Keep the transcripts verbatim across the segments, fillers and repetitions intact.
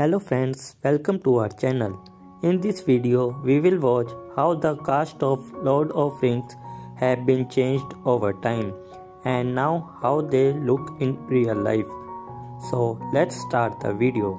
Hello friends, welcome to our channel. In this video we will watch how the cast of Lord of Rings have been changed over time and now how they look in real life. So let's start the video.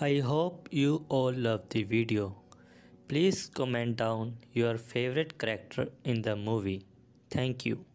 I hope you all love the video. Please comment down your favorite character in the movie. Thank you.